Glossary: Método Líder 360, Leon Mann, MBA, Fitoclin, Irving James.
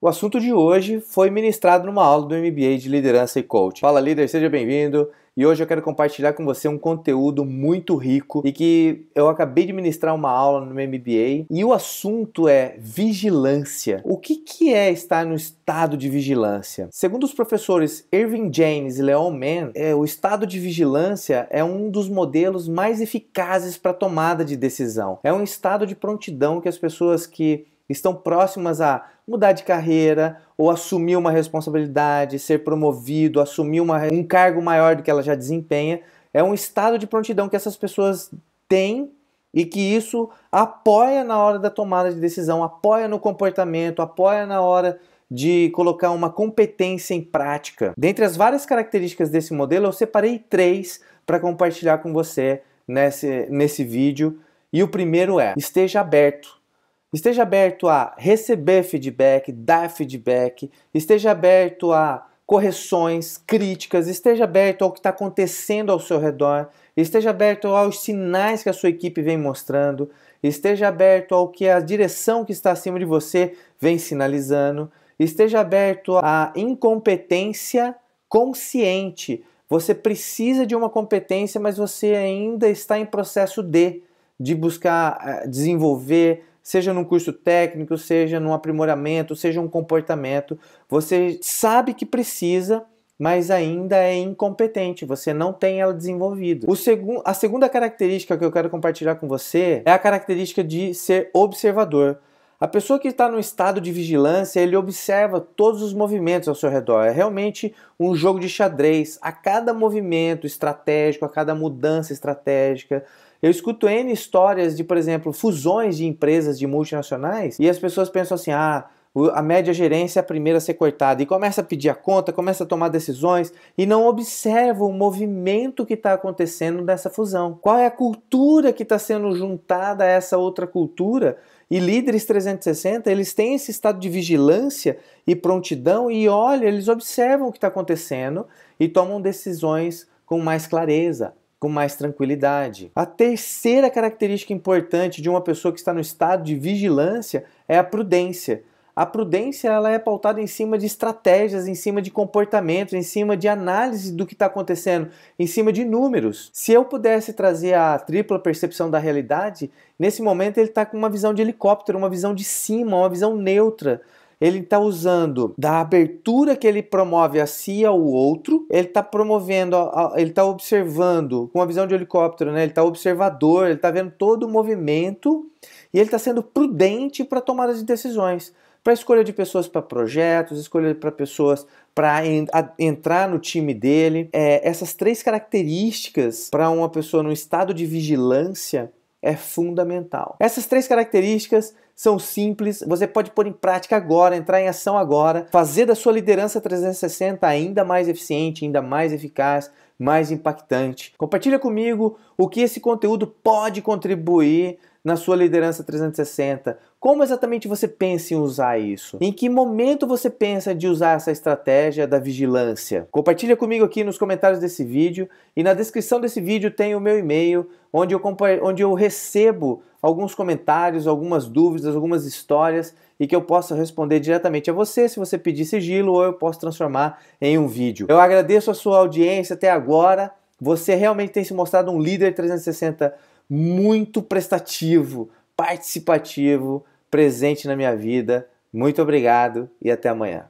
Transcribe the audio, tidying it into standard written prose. O assunto de hoje foi ministrado numa aula do MBA de Liderança e Coaching. Fala líder, seja bem-vindo! E hoje eu quero compartilhar com você um conteúdo muito rico e que eu acabei de ministrar uma aula no MBA. E o assunto é vigilância. O que é estar no estado de vigilância? Segundo os professores Irving James e Leon Mann, o estado de vigilância é um dos modelos mais eficazes para tomada de decisão. É um estado de prontidão que as pessoas que estão próximas a mudar de carreira ou assumir uma responsabilidade, ser promovido, assumir um cargo maior do que ela já desempenha. É um estado de prontidão que essas pessoas têm e que isso apoia na hora da tomada de decisão, apoia no comportamento, apoia na hora de colocar uma competência em prática. Dentre as várias características desse modelo, eu separei três para compartilhar com você nesse vídeo. E o primeiro é: esteja aberto. Esteja aberto a receber feedback, dar feedback, esteja aberto a correções, críticas, esteja aberto ao que está acontecendo ao seu redor, esteja aberto aos sinais que a sua equipe vem mostrando, esteja aberto ao que a direção que está acima de você vem sinalizando, esteja aberto à incompetência consciente. Você precisa de uma competência, mas você ainda está em processo de buscar desenvolver, seja num curso técnico, seja num aprimoramento, seja um comportamento. Você sabe que precisa, mas ainda é incompetente, você não tem ela desenvolvida. A segunda característica que eu quero compartilhar com você é a característica de ser observador. A pessoa que está no estado de vigilância, ele observa todos os movimentos ao seu redor. É realmente um jogo de xadrez. A cada movimento estratégico, a cada mudança estratégica, eu escuto N histórias de, por exemplo, fusões de empresas de multinacionais e as pessoas pensam assim: ah, a média gerência é a primeira a ser cortada, e começa a pedir a conta, começa a tomar decisões e não observa o movimento que está acontecendo dessa fusão. Qual é a cultura que está sendo juntada a essa outra cultura? E líderes 360, eles têm esse estado de vigilância e prontidão e olha, eles observam o que está acontecendo e tomam decisões com mais clareza, com mais tranquilidade. A terceira característica importante de uma pessoa que está no estado de vigilância é a prudência. A prudência, ela é pautada em cima de estratégias, em cima de comportamentos, em cima de análise do que está acontecendo, em cima de números. Se eu pudesse trazer a tripla percepção da realidade, nesse momento ele está com uma visão de helicóptero, uma visão de cima, uma visão neutra. Ele está usando da abertura que ele promove a si e ao outro, ele está promovendo, ele está observando com a visão de helicóptero, né? Ele está observador, ele está vendo todo o movimento e ele está sendo prudente para tomada de decisões, para escolha de pessoas para projetos, escolha para pessoas para entrar no time dele. Essas três características para uma pessoa no estado de vigilância é fundamental. Essas três características são simples, você pode pôr em prática agora, entrar em ação agora, fazer da sua liderança 360 ainda mais eficiente, ainda mais eficaz, mais impactante. Compartilha comigo o que esse conteúdo pode contribuir na sua liderança 360. Como exatamente você pensa em usar isso? Em que momento você pensa de usar essa estratégia da vigilância? Compartilha comigo aqui nos comentários desse vídeo e na descrição desse vídeo tem o meu e-mail, onde eu recebo alguns comentários, algumas dúvidas, algumas histórias e que eu possa responder diretamente a você se você pedir sigilo ou eu posso transformar em um vídeo. Eu agradeço a sua audiência até agora. Você realmente tem se mostrado um líder 360 muito prestativo, participativo, presente na minha vida. Muito obrigado e até amanhã.